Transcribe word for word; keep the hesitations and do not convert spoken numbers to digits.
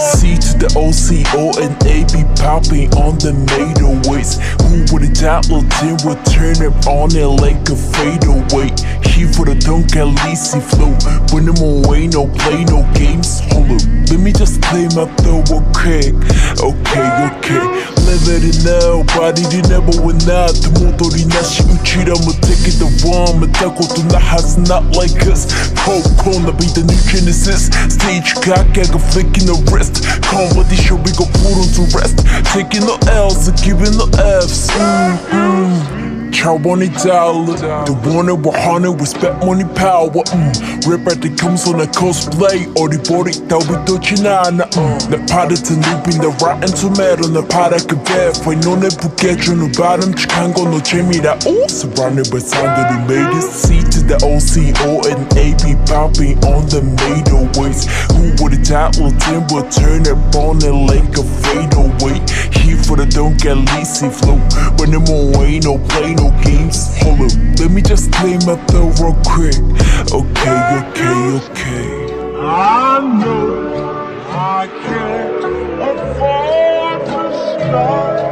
C to the O C O and A be popping on the middle weights. Who would've thought Lil Tim would turn up on it like a fadeaway? Here for the don't get lazy flow. When I'm away, no play, no games. Hold up, let me just play my throw, okay? Okay, okay. Living it now, body did never win out. The motor in that shit, I'ma take it the one. Matako to the house, not like us. Cold corner, be the new Genesis. Stage cock, I got flicking the rest. Competition, we gon' put on to rest. Taking no L's and giving no F's. Mm-hmm. Chow on a dollar, the one that we're hunting, respect money power. Mm. Rip at the comes on a cosplay, or the body that we touching on. The pot is a loop in the rotten tomato, the pot I could bear. Find on that bouquet on the bottom, Chicago no Jamie that all surrounded by sound that he made it. See to the O C O and A B popping on the middle weights. Who would've thought Lil Tim would turn up on it like a fadeaway? Here for the don't get lazy flow. When I'm away, no play, no games. Hold up, let me just play my throw real quick. Okay, okay, okay. I know I can't afford to stop.